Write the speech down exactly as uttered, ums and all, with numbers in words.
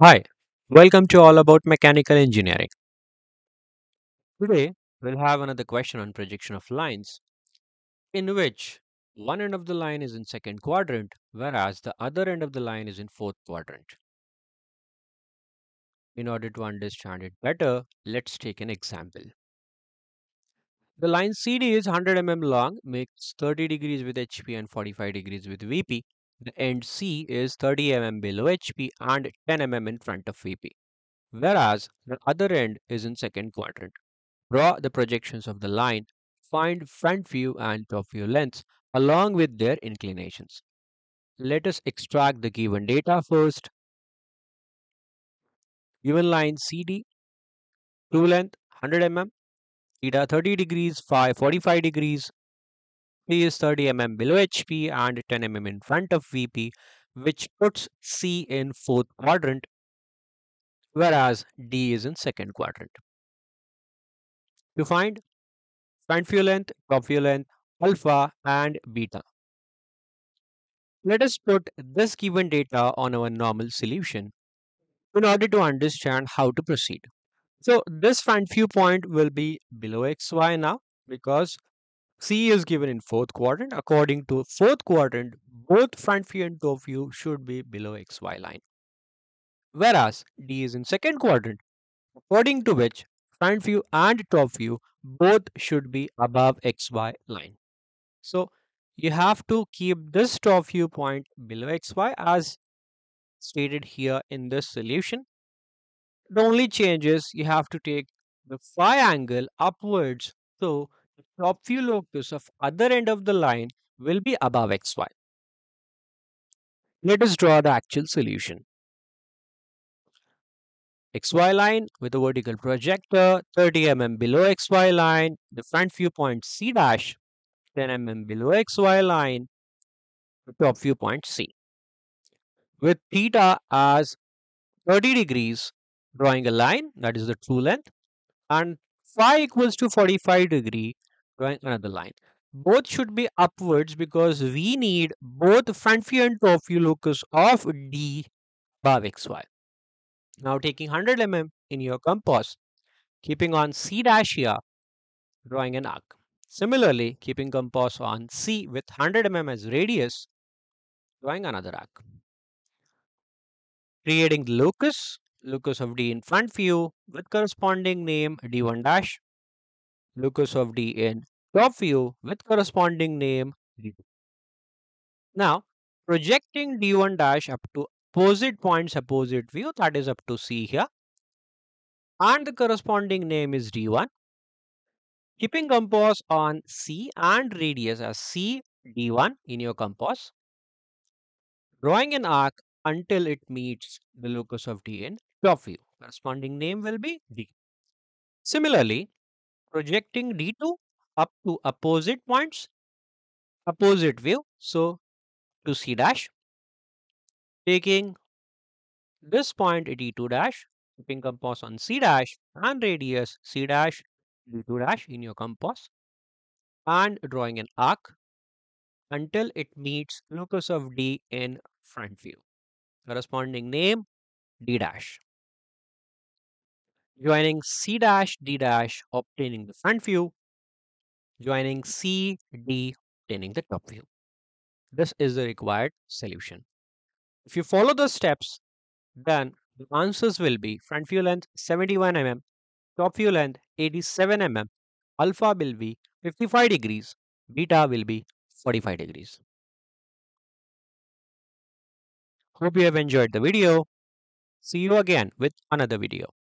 Hi, welcome to All About Mechanical Engineering. Today, we'll have another question on projection of lines, in which one end of the line is in second quadrant, whereas the other end of the line is in fourth quadrant. In order to understand it better, let's take an example. The line C D is one hundred millimeters long, makes thirty degrees with H P and forty-five degrees with V P. The end C is thirty millimeters below H P and ten millimeters in front of V P, whereas the other end is in second quadrant. Draw the projections of the line, find front view and top view lengths along with their inclinations. Let us extract the given data first. Given line C D, true length one hundred millimeters, theta thirty degrees, phi forty-five degrees. P is thirty millimeters below H P and ten millimeters in front of V P, which puts C in fourth quadrant, whereas D is in second quadrant. To find front view length, top view length, alpha and beta. Let us put this given data on our normal solution in order to understand how to proceed. So this front view point will be below X Y now, because C is given in fourth quadrant. According to fourth quadrant, both front view and top view should be below X Y line. Whereas D is in second quadrant, according to which front view and top view both should be above X Y line. So you have to keep this top view point below X Y as stated here in this solution. The only change is you have to take the phi angle upwards, so top view locus of other end of the line will be above X Y. Let us draw the actual solution. X Y line with a vertical projector, thirty millimeters below X Y line, the front view point C dash, ten millimeters below X Y line, the top view point C. With theta as thirty degrees, drawing a line, that is the true length, and phi equals to forty-five degree, drawing another line. Both should be upwards because we need both front view and top view locus of D above X Y. Now taking one hundred millimeters in your compass, keeping on C dash here, drawing an arc. Similarly, keeping compass on C with one hundred millimeters as radius, drawing another arc. Creating the locus, locus of D in front view with corresponding name D one dash. Locus of D in top view with corresponding name D two. Now, projecting D one dash up to opposite points, opposite view, that is up to C here. And the corresponding name is D one. Keeping compass on C and radius as C, D one in your compass. Drawing an arc until it meets the locus of D in top view. Corresponding name will be D. Similarly, projecting D two up to opposite points, opposite view, so to C dash, taking this point D two dash, keeping compass on C dash and radius C dash, D two dash in your compass, and drawing an arc until it meets locus of D in front view. Corresponding name D dash. Joining C dash, D dash, obtaining the front view. Joining C, D, obtaining the top view. This is the required solution. If you follow the steps, then the answers will be front view length seventy-one millimeters, top view length eighty-seven millimeters, alpha will be fifty-five degrees, beta will be forty-five degrees. Hope you have enjoyed the video. See you again with another video.